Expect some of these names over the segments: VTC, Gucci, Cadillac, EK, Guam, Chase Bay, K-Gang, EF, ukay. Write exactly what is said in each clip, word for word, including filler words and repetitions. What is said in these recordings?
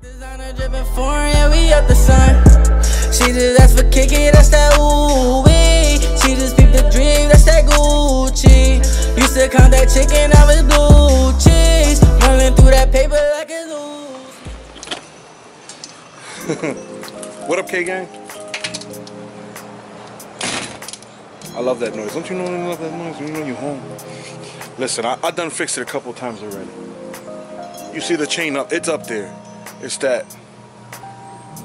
Designer dripping foreign, yeah, we at the sun. She just asked for kicking, that's that ooh-wee. She just peeped the dream, that's that Gucci. Used to count that chicken, I was blue cheese. Running through that paper like a loose. What up, K-Gang? I love that noise. Don't you know you love that noise when you know you're home? Listen, I, I done fixed it a couple times already. You see the chain up, it's up there. It's that,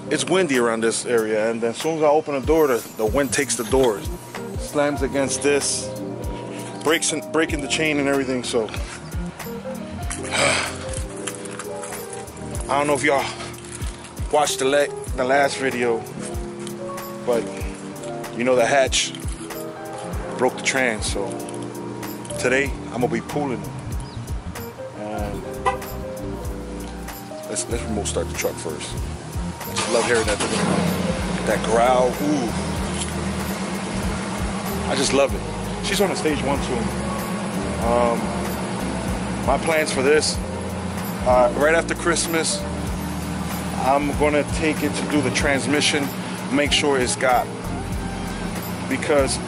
it's windy around this area, and then as soon as I open the door, the, the wind takes the doors, slams against this, breaks and breaking the chain and everything. So I don't know if y'all watched the le the last video, but you know the hatch broke the trans. So today I'm gonna be pulling it. Let's, let's remote start the truck first. I just love hearing that, that growl. Ooh, I just love it. She's on a stage one too. Um, my plans for this, uh, right after Christmas, I'm gonna take it to do the transmission, make sure it's got, because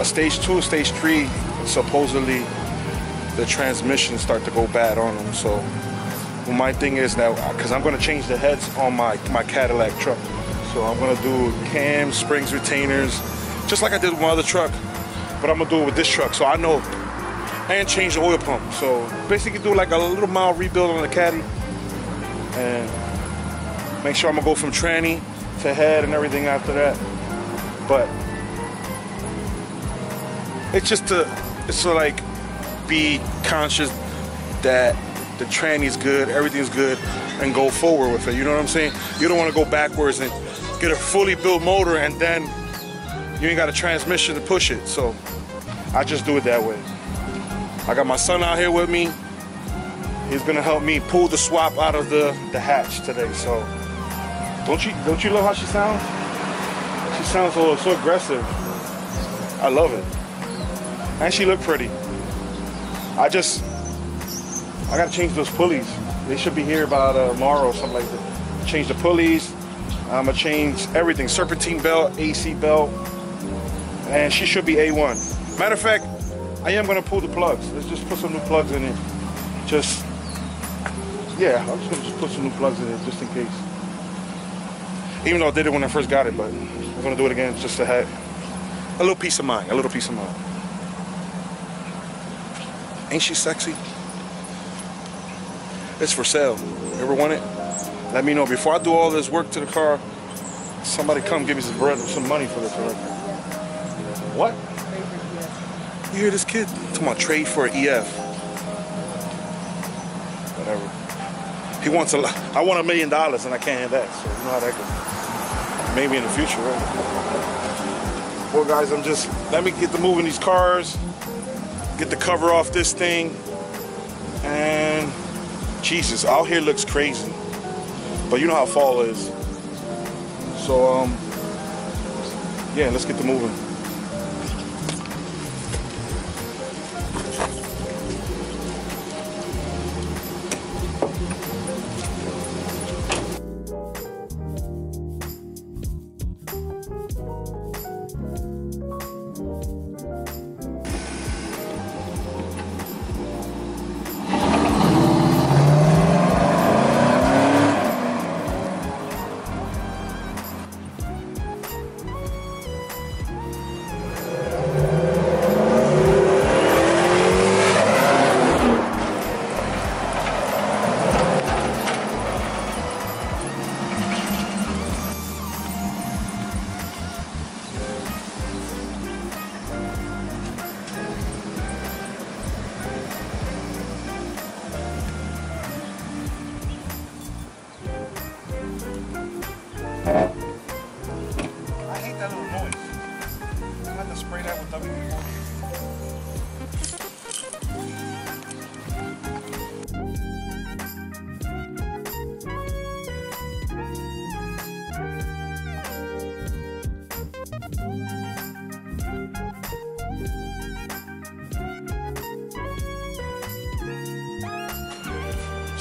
a stage two, stage three, supposedly the transmissions start to go bad on them. So my thing is that, because I'm going to change the heads on my, my Cadillac truck. So I'm going to do cams, springs, retainers, just like I did with my other truck. But I'm going to do it with this truck, so I know. And change the oil pump. So basically do like a little mild rebuild on the Caddy. And make sure I'm going to go from tranny to head and everything after that. But it's just to, it's to like be conscious that the tranny's good, everything's good, and go forward with it, you know what I'm saying? You don't want to go backwards and get a fully built motor and then you ain't got a transmission to push it, so I just do it that way. I got my son out here with me. He's gonna help me pull the swap out of the, the hatch today, so. Don't you, don't you love how she sounds? She sounds so, so aggressive. I love it. And she look pretty. I just, I gotta change those pulleys. They should be here by uh, tomorrow or something like that. Change the pulleys. I'm gonna change everything. Serpentine belt, A C belt, and she should be A one. Matter of fact, I am gonna pull the plugs. Let's just put some new plugs in it. Just, yeah, I'm just gonna just put some new plugs in it just in case. Even though I did it when I first got it, but I'm gonna do it again just to have a little peace of mind, a little peace of mind. Ain't she sexy? It's for sale. Ever want it? Let me know. Before I do all this work to the car, somebody come give me some bread or some money for this. What? You hear this kid? Come on, trade for an E F. Whatever. He wants a lot. I want a million dollars and I can't have that. So you know how that goes. Maybe in the future, right? Well, guys, I'm just, let me get to moving these cars, get the cover off this thing, and Jesus, out here looks crazy, but you know how fall is. So, um, yeah, let's get to moving.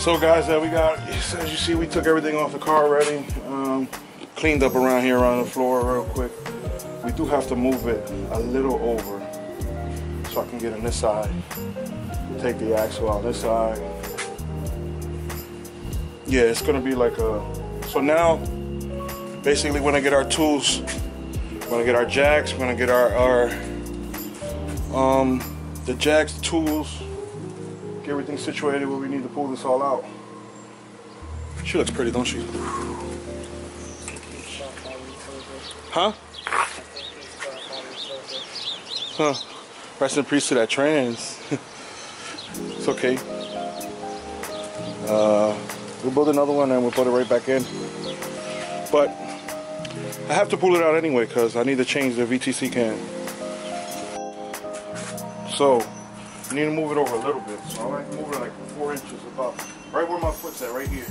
So guys, uh, we got, as you see, we took everything off the car already. Um, cleaned up around here on the floor real quick. We do have to move it a little over so I can get on this side. Take the axle out this side. Yeah, it's gonna be like a, so now, basically we're gonna get our tools, we're gonna get our jacks, we're gonna get our, our um, the jacks, the tools, get everything situated where we need to pull this all out. She looks pretty, don't she? Huh? Huh, rest in peace to that trans. It's okay. Uh, we'll build another one and we'll put it right back in. But I have to pull it out anyway because I need to change the V T C can. So I need to move it over a little bit. So I like to move it like four inches above, right where my foot's at, right here.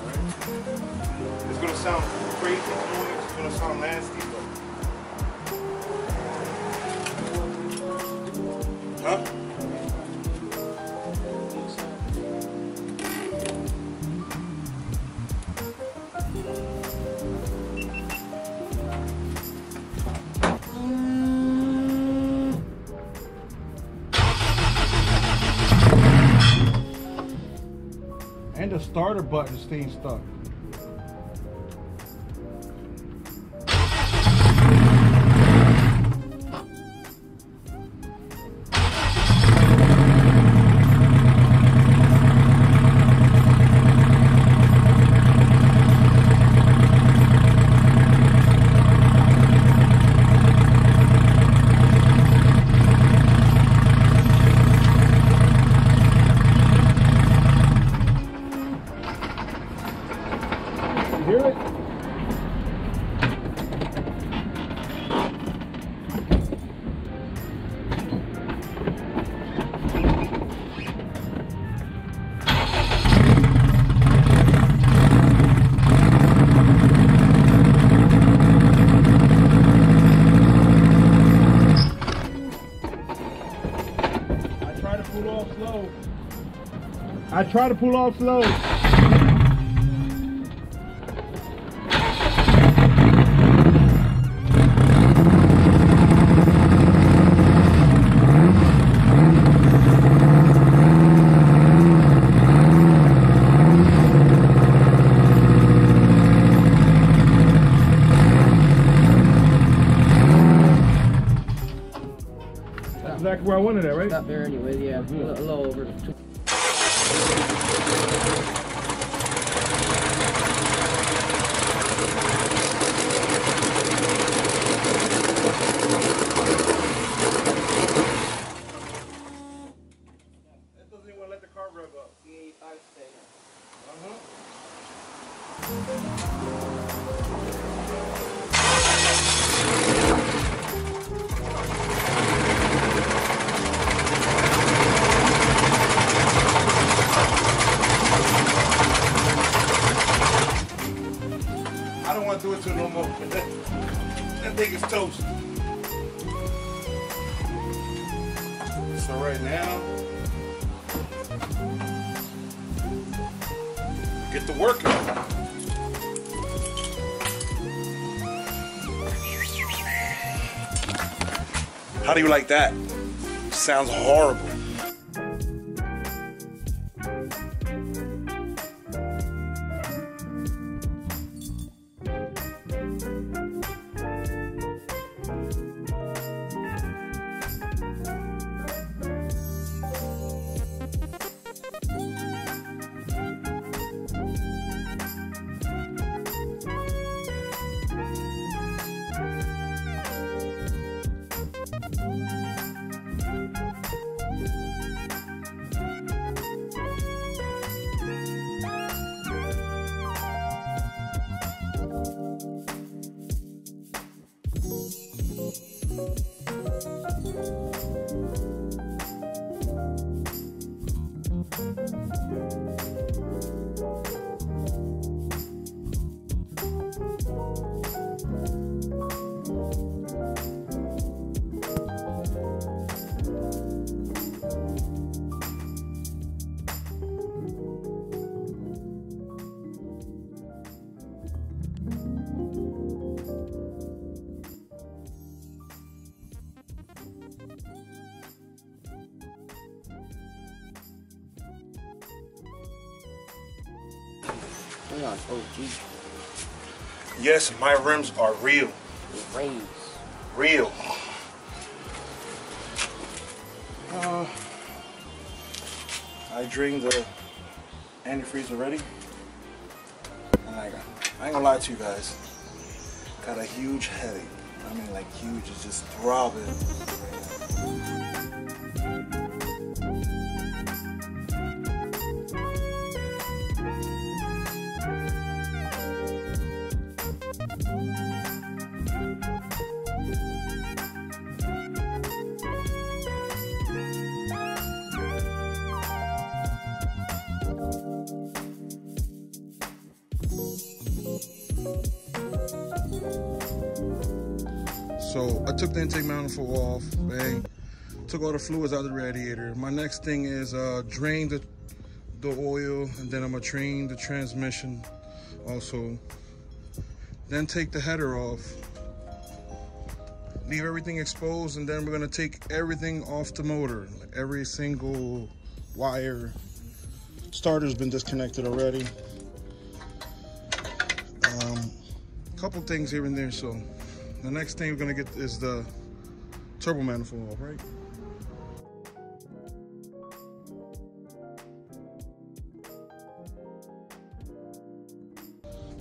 Right. It's gonna sound crazy, it's gonna sound nasty, but huh? And the starter button is staying stuck. I try to pull off slow. That's exactly where I wanted it, right? Stop there anyway, yeah. Mm-hmm. A little over. Get to work. How do you like that? Sounds horrible. Cleon's O G. Yes, my rims are real. Rims. Real. Uh, I drained the antifreeze already. And I, I ain't gonna lie to you guys. Got a huge headache. I mean, like huge, it's just throbbing. So I took the intake manifold off, bang, took all the fluids out of the radiator. My next thing is uh, drain the, the oil, and then I'm gonna drain the transmission also. Then take the header off, leave everything exposed, and then we're gonna take everything off the motor, like every single wire. Starter's been disconnected already. Um, couple things here and there, so. The next thing we're gonna get is the turbo manifold off, right?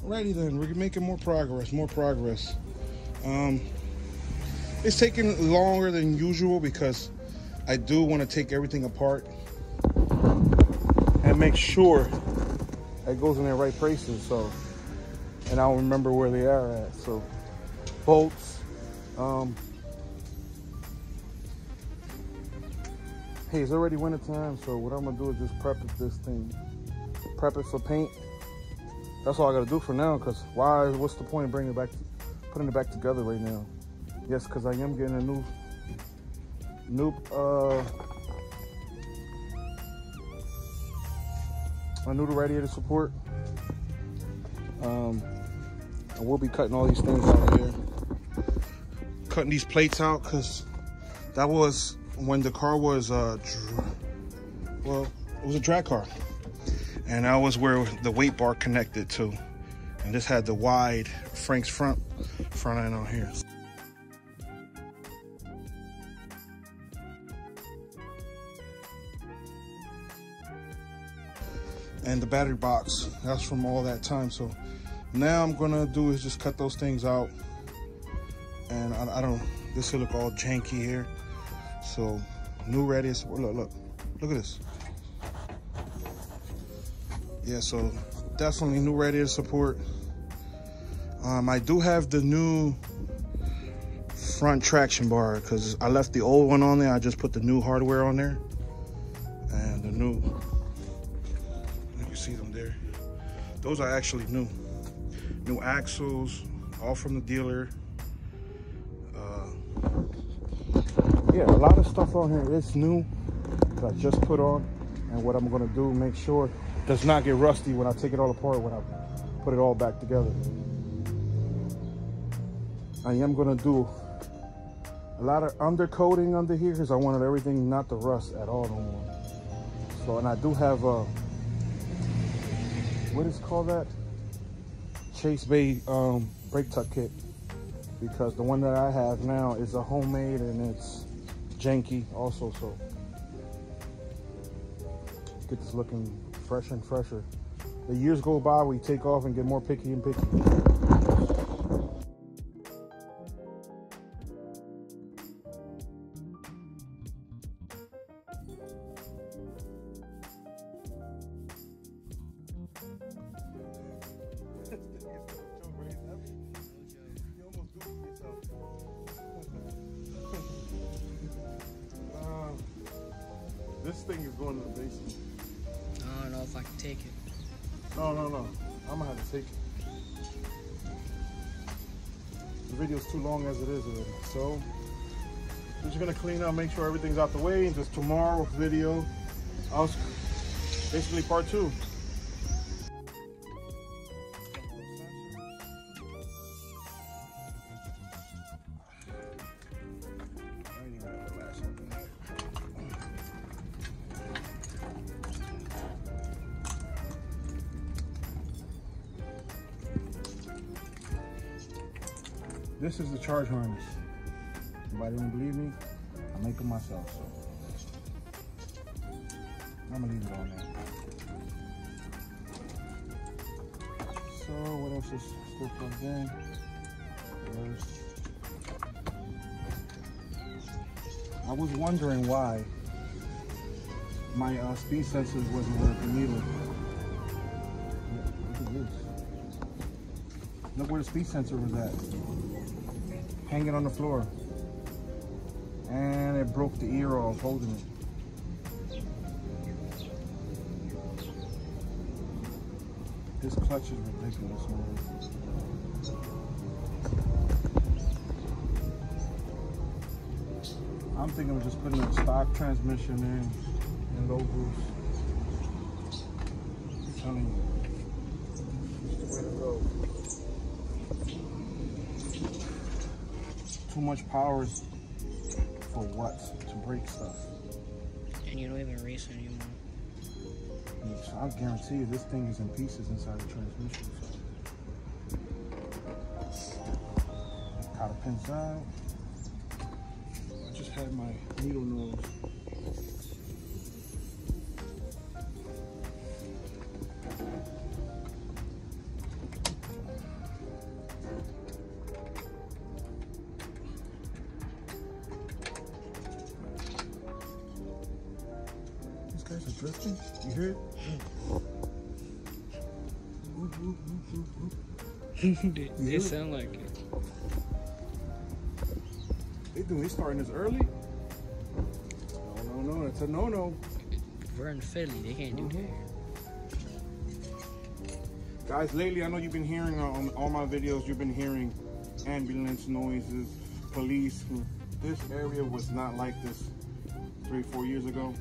Alrighty then, we're making more progress, more progress. Um, it's taking longer than usual because I do want to take everything apart and make sure it goes in the right places. So, and I'll remember where they are at. So. Bolts, um, hey, it's already winter time, so what I'm gonna do is just prep it this thing, prep it for paint. That's all I gotta do for now, cause why, what's the point of bringing it back, putting it back together right now? Yes, cause I am getting a new, new, uh, a new radiator support. Um, I will be cutting all these things out here. Cutting these plates out because that was when the car was uh well it was a drag car, and that was where the weight bar connected to, and this had the wide Frank's front front end on here. And the battery box, that's from all that time. So now I'm gonna do is just cut those things out. And I, I don't, this will look all janky here. So, new radiator support, look, look, look at this. Yeah, so definitely new radiator support. Um, I do have the new front traction bar because I left the old one on there. I just put the new hardware on there. And the new, you can see them there. Those are actually new. New axles, all from the dealer. Uh, yeah, a lot of stuff on here is new that I just put on. And what I'm gonna do, make sure it does not get rusty when I take it all apart, when I put it all back together. I am gonna do a lot of undercoating under here because I wanted everything not to rust at all no more. So, and I do have a, what is called that? Chase Bay um, brake tuck kit, because the one that I have now is a homemade and it's janky also, so get this looking fresh and fresher. The years go by, we take off and get more picky and picky. This thing is going to the basement. I don't know if I can take it. No, no, no. I'm going to have to take it. The video's too long as it is already. So, we're just going to clean up, make sure everything's out the way. And just tomorrow's video, I'll basically part two. This is the charge harness. Somebody don't believe me? I make them myself, so I'm gonna leave it on there. So what else is still plugged in? There's... I was wondering why my uh, speed sensors wasn't working either. Look at this. Look where the speed sensor was at. Hanging on the floor. And it broke the ear off holding it. This clutch is ridiculous, man. I'm thinking of just putting a stock transmission in and low boost. I'm telling you, it's the way to go. Too much power for what? To break stuff. And you don't even race anymore. I guarantee you this thing is in pieces inside the transmission. Got a pins out. I just had my needle nose. Guys are drifting. You hear it? Oop, oop, oop, oop. Dude, they sound like it. They do. He's starting this early. No, no, no. That's a no-no. We're in Philly. They can't mm-hmm. do that. Guys, lately I know you've been hearing on all my videos. You've been hearing ambulance noises, police. This area was not like this three, four years ago.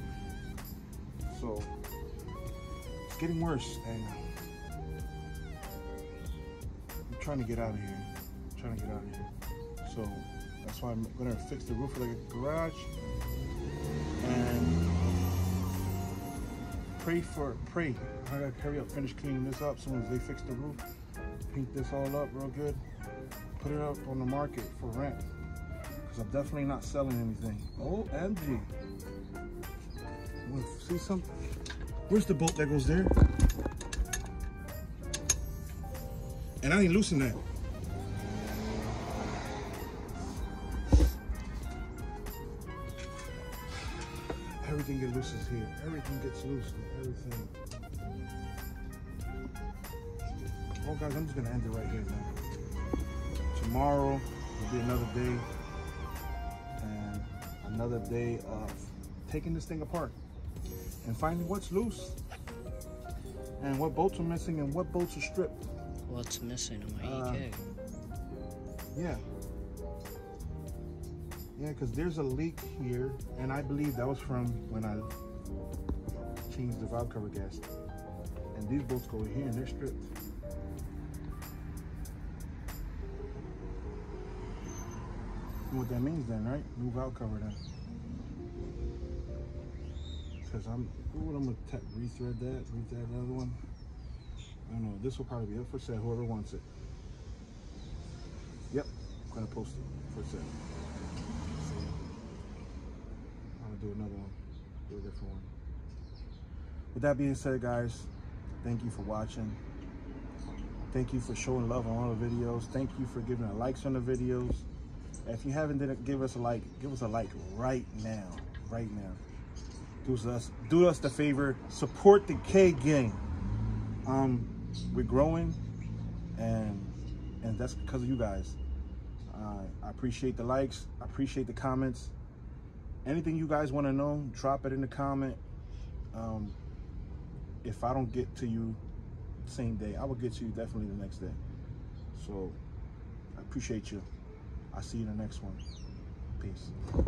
So it's getting worse, and I'm trying to get out of here. I'm trying to get out of here. So that's why I'm gonna fix the roof of the garage and pray for pray. I gotta hurry up, finish cleaning this up. As soon as they fix the roof, paint this all up real good, put it up on the market for rent. Cause I'm definitely not selling anything. O M G. See something? Where's the bolt that goes there? And I ain't loosen that. Everything gets loose here. Everything gets loose. Everything. Well, guys, I'm just gonna end it right here, man. Tomorrow will be another day, and another day of taking this thing apart. And finding what's loose, and what bolts are missing, and what bolts are stripped. What's missing in my E K? Uh, yeah. Yeah, because there's a leak here, and I believe that was from when I changed the valve cover gasket. And these bolts go in here, and they're stripped. You know what that means then, right? New valve cover then. Because I'm, ooh, I'm gonna re-thread that, re-thread the other one. I don't know, this will probably be up for sale, whoever wants it. Yep, I'm gonna post it for sale. I'm gonna do another one, do a different one. With that being said, guys, thank you for watching. Thank you for showing love on all the videos. Thank you for giving the likes on the videos. If you haven't didn't give us a like, give us a like right now, right now. Do us, do us the favor, support the K gang. Um, we're growing, and and that's because of you guys. Uh, I appreciate the likes. I appreciate the comments. Anything you guys want to know, drop it in the comment. Um, if I don't get to you same day, I will get to you definitely the next day. So I appreciate you. I'll see you in the next one. Peace.